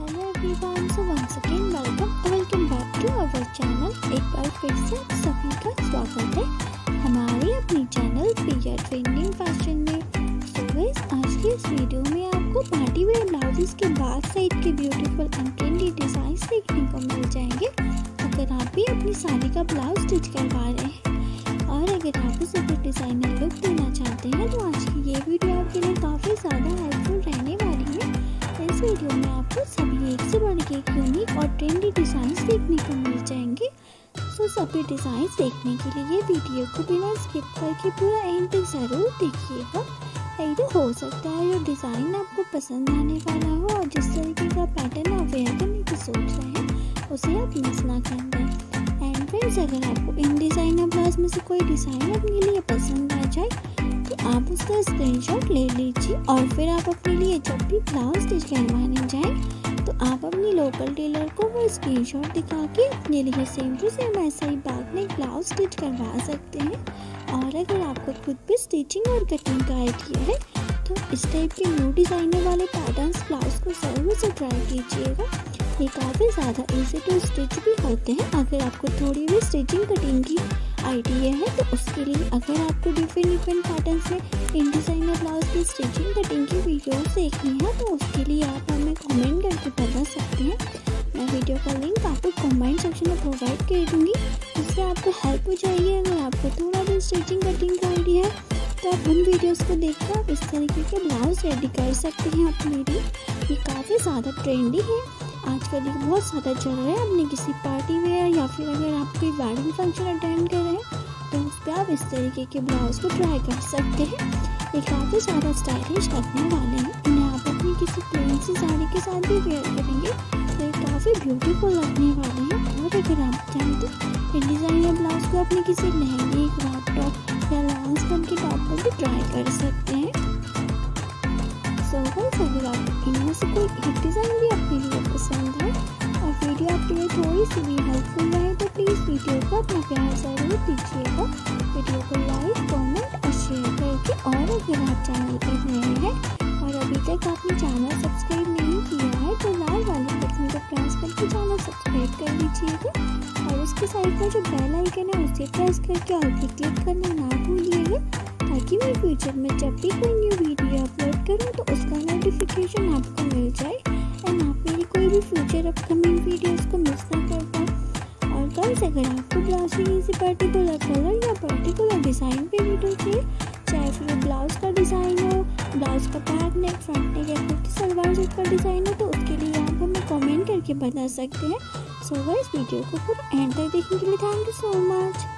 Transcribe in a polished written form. Hello everyone, so once again welcome back to our channel. एक बार फिर से सभी का स्वागत है हमारे अपने चैनल प्रिया ट्रेंडिंग फैशन में। सो गाइस, आज के इस वीडियो में आपको पार्टी वेयर ब्लाउजेस के बैक साइड के ब्यूटीफुल एंड ट्रेंडी डिजाइन देखने को मिल जाएंगे। अगर आप भी अपनी साड़ी का ब्लाउज स्टिच करवा रहे हैं और अगर आप उसे कुछ डिजाइनर लुक देना चाहते हैं तो आज की ये वीडियो आपके लिए काफ़ी ज़्यादा हेल्पफुल रहने वाली है। इस वीडियो में आपको सभी एक से बढ़ के यूनिक और ट्रेंडी डिज़ाइंस देखने को मिल जाएंगे। सो सभी डिज़ाइंस देखने के लिए ये वीडियो को बिना स्किप करके पूरा एंड तक ज़रूर देखिएगा। नहीं तो हो सकता है जो डिज़ाइन आपको पसंद आने वाला हो और जिस तरीके का पैटर्न आप वेयर करने की सोच रहे हैं उसे आप मिस ना कर दें। एंड फ्रेंड्स, अगर आपको इन डिज़ाइनर ब्लाउज में से कोई डिज़ाइन अपने लिए पसंद आ जाए तो आप उसका स्क्रीनशॉट ले लीजिए और फिर आप अपने लिए जब भी ब्लाउज स्टिच करवाने जाएं तो आप अपनी लोकल टेलर को वो स्क्रीनशॉट दिखा के अपने लिए सेम टू सेम ऐसा ही बैक नेक ब्लाउज स्टिच करवा सकते हैं। और अगर आपको खुद भी स्टिचिंग और कटिंग का आइडिया है तो इस टाइप के न्यू डिज़ाइनर वाले पैटर्न्स ब्लाउज को ज़रूर से ट्राई कीजिएगा। ये काफ़ी ज़्यादा ईजी टू स्टिच भी होते हैं। अगर आपको थोड़ी भी स्टिचिंग कटिंग की आइडिया है तो उसके लिए अगर आपको डिफरेंट डिफरेंट पैटर्न्स में इन डिज़ाइनर ब्लाउज की स्टिचिंग कटिंग की वीडियोस देखनी है तो उसके लिए आप हमें कमेंट करके बता सकते हैं। मैं वीडियो का लिंक आपको कमेंट सेक्शन में प्रोवाइड कर दूँगी, उससे आपको हेल्प हो जाएगी। अगर आपको थोड़ा भी स्टिचिंग कटिंग का आइडिया है तो आप उन वीडियोज़ को देख कर आप इस तरीके के ब्लाउज रेडी कर सकते हैं अपने लिए। ये काफ़ी ज़्यादा ट्रेंडी है, आजकल ये बहुत ज़्यादा चल रहा है। अपने किसी पार्टी वेयर या फिर अगर आप कोई वेडिंग फंक्शन अटेंड कर रहे हैं तो उस पर आप इस तरीके के ब्लाउज को ट्राई कर सकते हैं। ये काफ़ी ज़्यादा स्टाइलिश लगने वाले हैं। इन्हें आप अपनी किसी प्लेन सी साड़ी के साथ भी वेयर करेंगे तो ये काफ़ी ब्यूटीफुल लगने वाले हैं। और अगर आप चाहें तो इन डिज़ाइनर ब्लाउज को अपने किसी लहंगे, क्रॉप टॉप या लॉन्ग स्कर्ट के टॉप पर भी ट्राई कर सकते हैं। सो गाइस, अगर आप इनमें से कोई एक डिज़ाइन भी आपके लिए पसंद है और वीडियो आपके लिए थोड़ी सी भी हेल्पफुल रहे तो प्लीज़ वीडियो को अपना प्यार ज़रूर दीजिएगा। वीडियो को लाइक, कमेंट और शेयर करके, और अगर आप चैनल पर नए हैं और अभी तक आपने चैनल सब्सक्राइब नहीं किया है तो लाल वाले बटन को प्रेस करके चैनल सब्सक्राइब कर लीजिएगा और उसके साइड में जो बेल आइकन है उसे प्रेस करके और भी क्लिक करना ना भूलिएगा ताकि मैं फ्यूचर में जब भी कोई न्यू वीडियो अपलोड करूँ तो उसका नोटिफिकेशन आपको मिल जाए एंड आप मेरी कोई भी फ्यूचर अपकमिंग वीडियोस को मिस ना कर पाए। और गाइस, अगर आपको ब्लाउज में किसी पर्टिकुलर कलर या पर्टिकुलर डिज़ाइन पे वीडियो चाहिए, चाहे फिर ब्लाउज का डिज़ाइन हो, ब्लाउज का बैक नेक, फ्रंट नेक या कुछ सलवार सूट का डिज़ाइन हो तो उसके लिए आप हमें कॉमेंट करके बता सकते हैं। सो गाइस, वीडियो को पूरा एंड तक देखने के लिए थैंक यू सो मच।